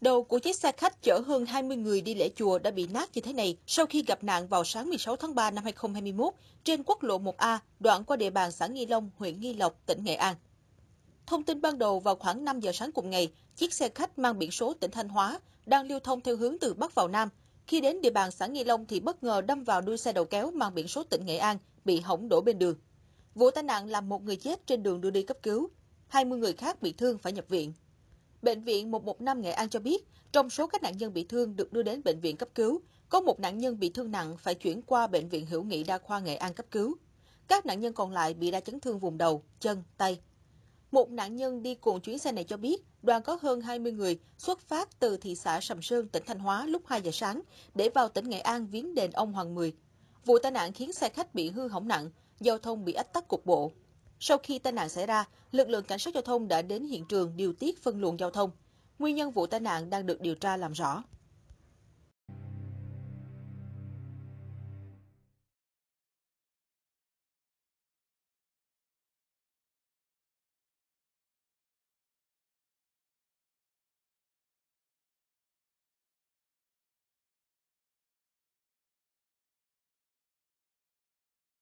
Đầu của chiếc xe khách chở hơn 20 người đi lễ chùa đã bị nát như thế này sau khi gặp nạn vào sáng 16 tháng 3 năm 2021 trên quốc lộ 1A, đoạn qua địa bàn xã Nghi Long, huyện Nghi Lộc, tỉnh Nghệ An. Thông tin ban đầu vào khoảng 5 giờ sáng cùng ngày, chiếc xe khách mang biển số tỉnh Thanh Hóa đang lưu thông theo hướng từ Bắc vào Nam. Khi đến địa bàn xã Nghi Long thì bất ngờ đâm vào đuôi xe đầu kéo mang biển số tỉnh Nghệ An, bị hỏng đổ bên đường. Vụ tai nạn làm một người chết trên đường đưa đi cấp cứu, 20 người khác bị thương phải nhập viện. Bệnh viện 115 Nghệ An cho biết, trong số các nạn nhân bị thương được đưa đến bệnh viện cấp cứu, có một nạn nhân bị thương nặng phải chuyển qua Bệnh viện Hữu nghị Đa khoa Nghệ An cấp cứu. Các nạn nhân còn lại bị đa chấn thương vùng đầu, chân, tay. Một nạn nhân đi cùng chuyến xe này cho biết, đoàn có hơn 20 người xuất phát từ thị xã Sầm Sơn, tỉnh Thanh Hóa lúc 2 giờ sáng để vào tỉnh Nghệ An viếng đền ông Hoàng Mười. Vụ tai nạn khiến xe khách bị hư hỏng nặng, giao thông bị ách tắc cục bộ. Sau khi tai nạn xảy ra, lực lượng cảnh sát giao thông đã đến hiện trường điều tiết phân luồng giao thông. Nguyên nhân vụ tai nạn đang được điều tra làm rõ.